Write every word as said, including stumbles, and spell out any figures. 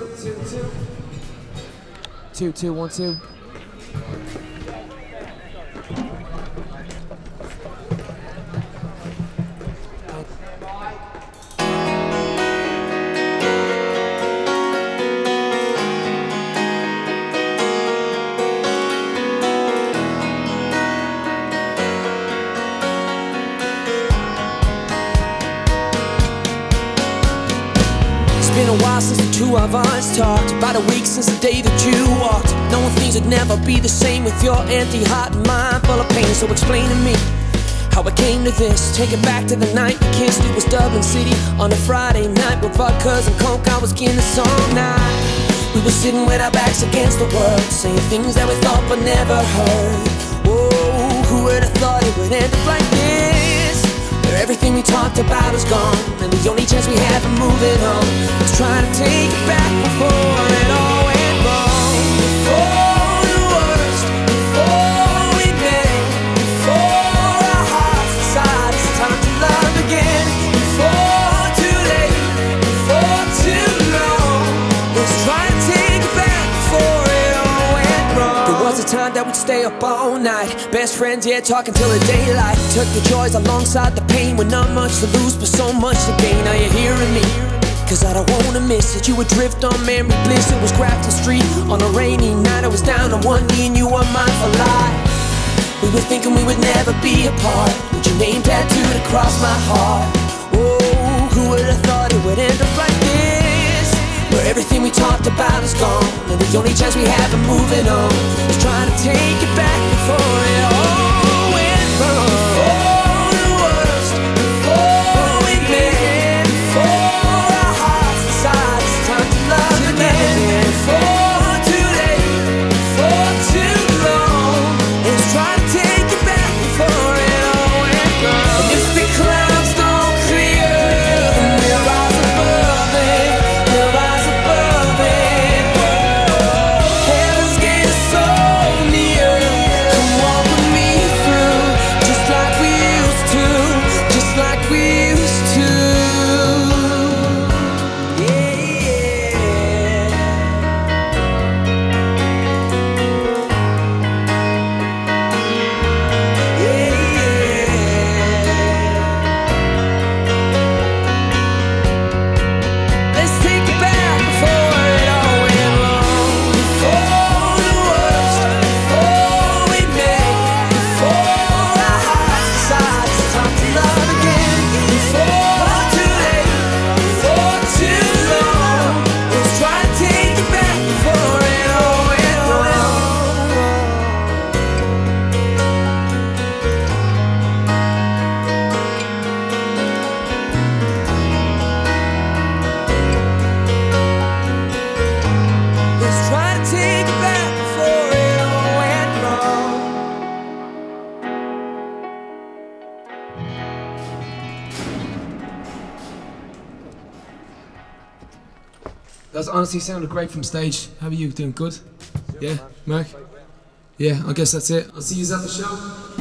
two, two, two. Two, two, one, two. It's been a while since the two of us talked. About a week since the day that you walked. Knowing things would never be the same with your empty heart and mind full of pain. So explain to me how it came to this. Take it back to the night we kissed. It was Dublin City on a Friday night. With vodkas and coke, I was Guinness all night. We were sitting with our backs against the world, saying things that we thought but never heard. Oh, who would have thought it would end up like this? Everything we talked about is gone, and the only chance we have of moving on is trying to take it back before it all went wrong. Before the worst, before we met, before our hearts decide it's time to love again. Before too late, before too long, let's try to take it back before it all went wrong. There was a time that we'd stay up all night, best friends, yeah, talking till the daylight. Took the joys alongside the pain, with not much to lose but so much to gain. Are you hearing me? Cause I don't wanna miss it. You would drift on memory bliss. It was Grafton Street on a rainy night. I was down on one knee and you were mine for life. We were thinking we would never be apart, with your name tattooed across my heart. Oh, who would have thought it would end up like this? Where everything we talked about is gone, and the only chance we have of moving on is trying to take it back before it all went wrong. That's honestly sounded great from stage. How are you? Doing good? Yeah? Mark? Yeah, I guess that's it. I'll see you at the show.